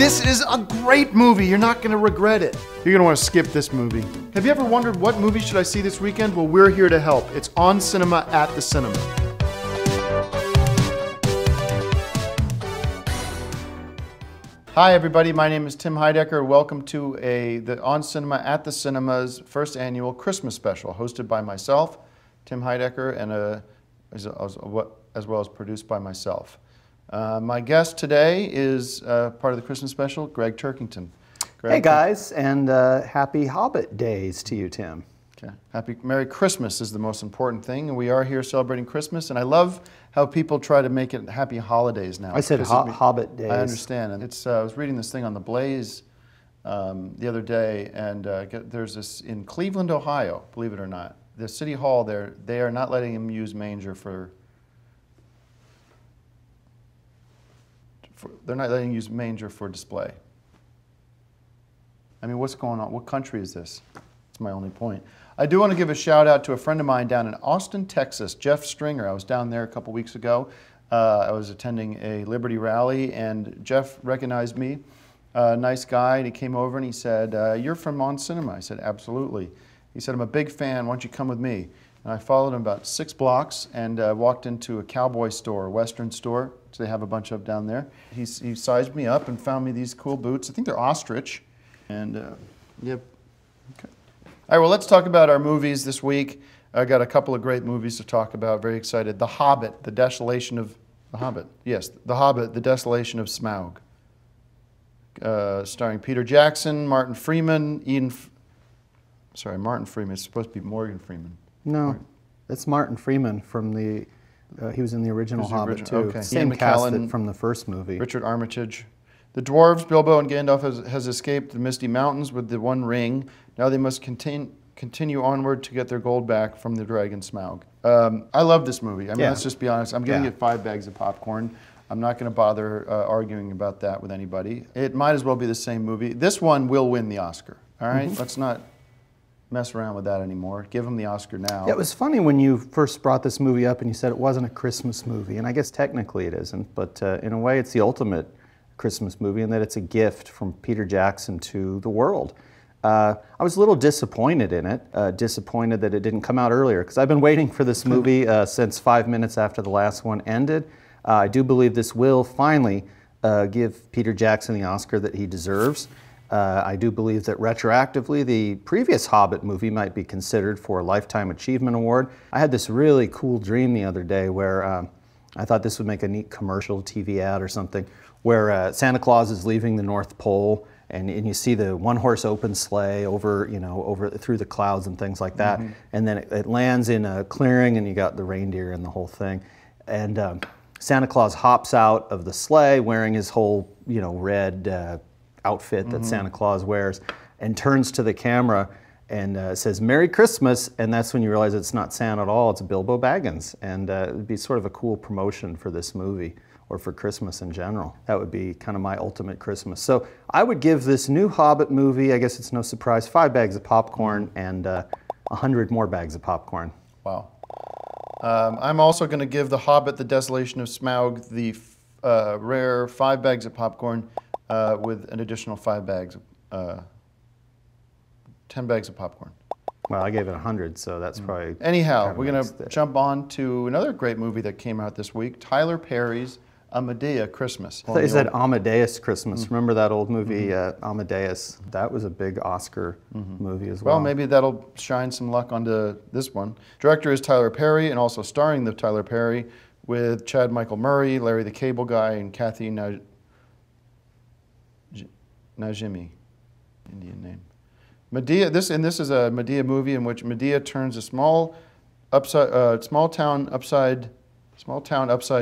This is a great movie. You're not gonna regret it. You're gonna wanna skip this movie. Have you ever wondered what movie should I see this weekend? Well, we're here to help. It's On Cinema at the Cinema. Hi everybody, my name is Tim Heidecker. Welcome to the On Cinema at the Cinema's first annual Christmas special, hosted by myself, Tim Heidecker, and as well as produced by myself. My guest today is part of the Christmas special, Greg Turkington. Greg, hey guys, and happy Hobbit days to you, Tim. Okay. Happy Merry Christmas is the most important thing, and we are here celebrating Christmas, and I love how people try to make it happy holidays now. I said Hobbit days. I understand, and it's, I was reading this thing on The Blaze the other day, and there's this, in Cleveland, Ohio, believe it or not, the city hall there, they are not letting them use manger for display. I mean, what's going on? What country is this? That's my only point. I do want to give a shout out to a friend of mine down in Austin, Texas, Jeff Stringer. I was down there a couple weeks ago. I was attending a Liberty rally, and Jeff recognized me, nice guy, and he came over and he said, you're from On Cinema. I said, absolutely. He said, I'm a big fan, why don't you come with me? And I followed him about 6 blocks and walked into a cowboy store, a Western store, which they have a bunch of down there. He sized me up and found me these cool boots. I think they're ostrich. And, yep. Okay. All right, well, let's talk about our movies this week. I got a couple of great movies to talk about. Very excited. The Hobbit, The Desolation of... The Hobbit? Yes, The Hobbit, The Desolation of Smaug. Starring Peter Jackson, Martin Freeman, Sorry, Martin Freeman. It's supposed to be Morgan Freeman. No, Martin. That's Martin Freeman from the, he was in the original Hobbit too. Okay. Same cast from the first movie. Richard Armitage. The dwarves, Bilbo and Gandalf, has escaped the Misty Mountains with the One Ring. Now they must continue onward to get their gold back from the dragon Smaug. I love this movie. I mean, let's just be honest. I'm going to get 5 bags of popcorn. I'm not going to bother arguing about that with anybody. It might as well be the same movie. This one will win the Oscar, all right? Let's not mess around with that anymore. Give them the Oscar now. Yeah, it was funny when you first brought this movie up and you said it wasn't a Christmas movie, and I guess technically it isn't, but in a way it's the ultimate Christmas movie in that it's a gift from Peter Jackson to the world. I was a little disappointed in it, disappointed that it didn't come out earlier, because I've been waiting for this movie since 5 minutes after the last one ended. I do believe this will finally give Peter Jackson the Oscar that he deserves. I do believe that retroactively the previous Hobbit movie might be considered for a Lifetime Achievement Award. I had this really cool dream the other day where I thought this would make a neat commercial TV ad or something where Santa Claus is leaving the North Pole and you see the one-horse open sleigh over, you know, over through the clouds and things like that. And then it lands in a clearing and you got the reindeer and the whole thing. And Santa Claus hops out of the sleigh wearing his whole, you know, red outfit that Santa Claus wears, and turns to the camera and says, Merry Christmas, and that's when you realize it's not Santa at all, it's Bilbo Baggins, and it would be sort of a cool promotion for this movie, or for Christmas in general. That would be kind of my ultimate Christmas. So I would give this new Hobbit movie, I guess it's no surprise, 5 bags of popcorn and 100 more bags of popcorn. Wow. I'm also going to give The Hobbit, The Desolation of Smaug, the rare 5 bags of popcorn, with an additional 5 bags, 10 bags of popcorn. Well, I gave it 100, so that's probably... Anyhow, we're going to jump on to another great movie that came out this week, Tyler Perry's Madea Christmas. I thought you said Amadeus Christmas. Remember that old movie, Amadeus? That was a big Oscar movie as well. Well, maybe that'll shine some luck onto this one. Director is Tyler Perry, and also starring the Tyler Perry with Chad Michael Murray, Larry the Cable Guy, and Kathy Najimy, Indian name. Madea, this is a Madea movie in which Madea turns a small town upside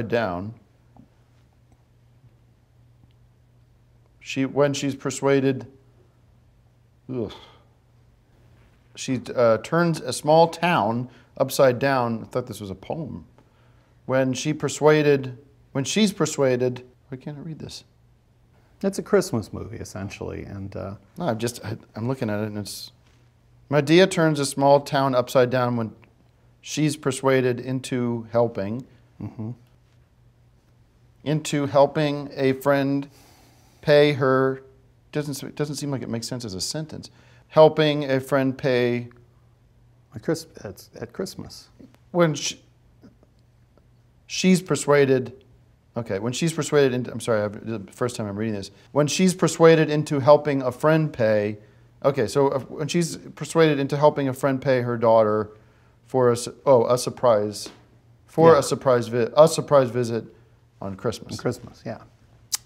down. When she's persuaded, she turns a small town upside down. I thought this was a poem. When she's persuaded, why can't I read this? It's a Christmas movie, essentially, and... No, I'm looking at it, and it's... Madea turns a small town upside down when she's persuaded into helping a friend pay her, it doesn't seem like it makes sense as a sentence, helping a friend pay at Christmas. When she's persuaded, okay, when she's persuaded into, I'm sorry, the first time I'm reading this, when she's persuaded into helping a friend pay, okay, so when she's persuaded into helping a friend pay her daughter for a surprise visit on Christmas. On Christmas, yeah.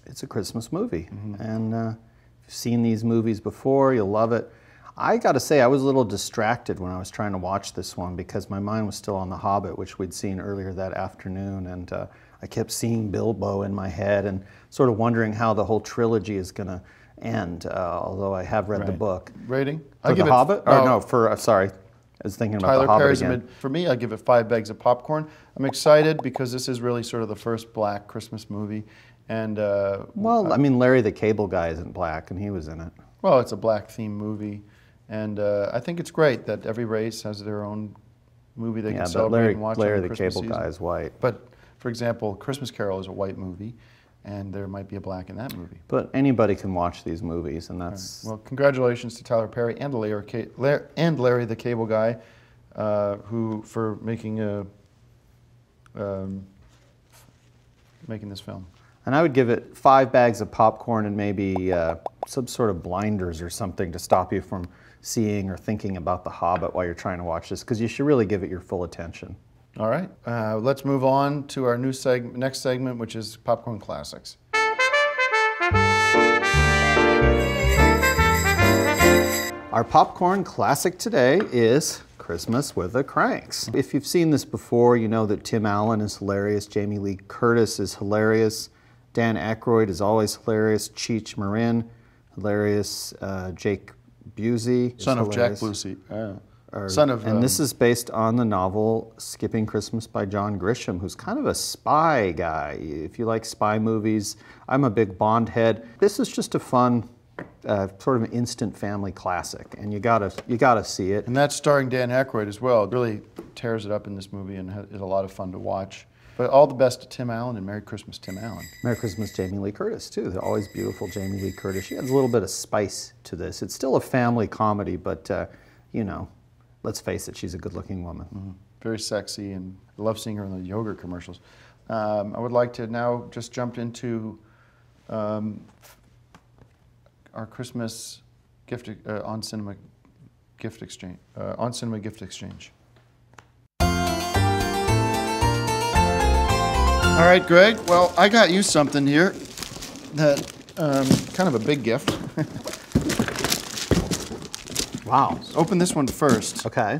It's a Christmas movie. Mm-hmm. And if you've seen these movies before, you'll love it. I gotta say, I was a little distracted when I was trying to watch this one because my mind was still on The Hobbit, which we'd seen earlier that afternoon, and I kept seeing Bilbo in my head and sort of wondering how the whole trilogy is gonna end, although I have read the book. Rating? For The Hobbit? Or no, for, sorry, I was thinking about Tyler Perry's The Hobbit again. For me, I give it 5 bags of popcorn. I'm excited because this is really sort of the first black Christmas movie, and... well, I mean, Larry the Cable Guy isn't black, and he was in it. Well, it's a black-themed movie. And I think it's great that every race has their own movie they can celebrate and watch. Larry the Cable Guy is white. But, for example, Christmas Carol is a white movie, and there might be a black in that movie. But anybody can watch these movies, and that's... Right. Well, congratulations to Tyler Perry and Larry the Cable Guy, for making making this film. And I would give it 5 bags of popcorn and maybe some sort of blinders or something to stop you from seeing or thinking about The Hobbit while you're trying to watch this, because you should really give it your full attention. All right, let's move on to our new next segment, which is Popcorn Classics. Our popcorn classic today is Christmas with the Cranks. If you've seen this before, you know that Tim Allen is hilarious, Jamie Lee Curtis is hilarious, Dan Aykroyd is always hilarious, Cheech Marin, hilarious, Jake Busey. Son of Jack Busey. And this is based on the novel Skipping Christmas by John Grisham, who's kind of a spy guy. If you like spy movies, I'm a big Bond head. This is just a fun, sort of an instant family classic, and you gotta see it. And that's starring Dan Aykroyd as well. It really tears it up in this movie and is a lot of fun to watch. But all the best to Tim Allen, and Merry Christmas, Tim Allen. Merry Christmas, Jamie Lee Curtis, too. The always beautiful Jamie Lee Curtis. She has a little bit of spice to this. It's still a family comedy, but, you know, let's face it, she's a good-looking woman. Mm-hmm. Very sexy, and I love seeing her in the yogurt commercials. I would like to now just jump into our Christmas gift on-cinema gift exchange. On-cinema gift exchange. All right, Greg, well, I got you something here that, kind of a big gift. Wow. Let's open this one first. Okay.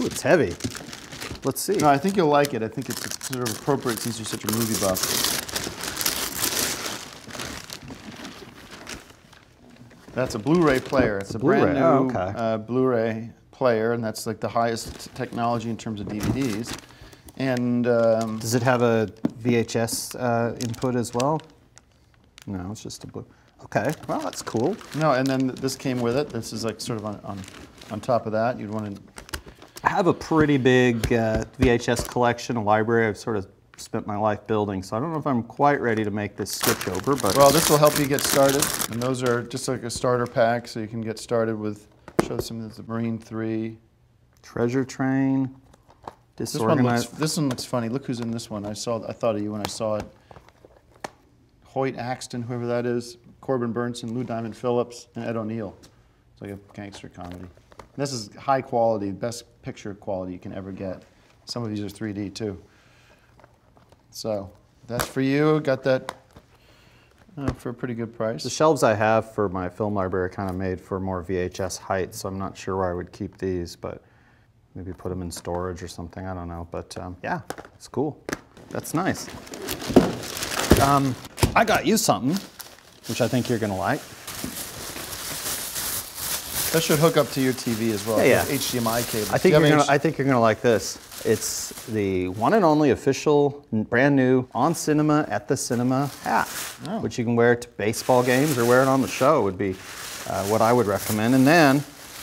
Ooh, it's heavy. Let's see. No, I think you'll like it. I think it's sort of appropriate since you're such a movie buff. That's a Blu-ray player. It's a brand new Blu-ray player, and that's like the highest technology in terms of DVDs. And does it have a VHS input as well? No, it's just a blue. Okay, well, that's cool. No, and then this came with it. This is like sort of on top of that. You'd want to. I have a pretty big VHS collection, a library I've sort of spent my life building. So I don't know if I'm quite ready to make this switch over, but. Well, this will help you get started. And those are just like a starter pack, so you can get started with. Show some of the Marine 3, Treasure Train. This one looks funny. Look who's in this one. I thought of you when I saw it. Hoyt Axton, whoever that is, Corbin Bernson, Lou Diamond Phillips, and Ed O'Neill. It's like a gangster comedy. This is high quality, best picture quality you can ever get. Some of these are 3D too. So that's for you. Got that for a pretty good price. The shelves I have for my film library are kind of made for more VHS height, so I'm not sure where I would keep these, but. Maybe put them in storage or something, I don't know. But yeah, it's cool. That's nice. I got you something, which I think you're gonna like. That should hook up to your TV as well. Yeah, yeah. HDMI cable. I think you're gonna like this. It's the one and only official, brand new, On Cinema at the Cinema hat, which you can wear to baseball games or wear it on the show would be what I would recommend. And then,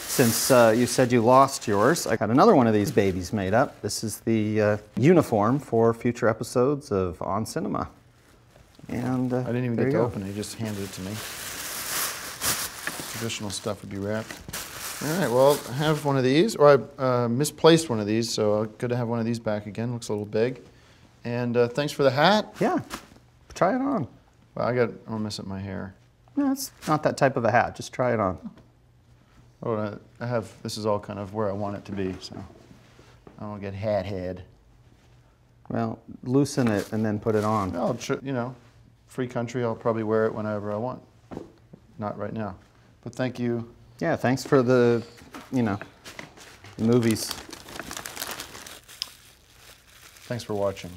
since you said you lost yours, I got another one of these babies made up. This is the uniform for future episodes of On Cinema. And I didn't even get to open it. He just handed it to me. Traditional stuff would be wrapped. All right, well, I have one of these, or I misplaced one of these, so good to have one of these back again. Looks a little big. And thanks for the hat. Yeah, try it on. Well, I'm gonna mess up my hair. No, it's not that type of a hat. Just try it on. Oh, I have, this is all kind of where I want it to be, so I don't get hat head. Well, loosen it and then put it on. Well, you know, free country, I'll probably wear it whenever I want. Not right now, but thank you. Yeah, thanks for the, you know, movies. Thanks for watching.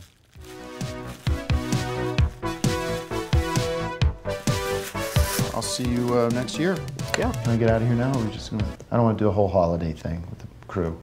I'll see you next year. Yeah. Can I get out of here now? Or are we just gonna, I don't want to do a whole holiday thing with the crew.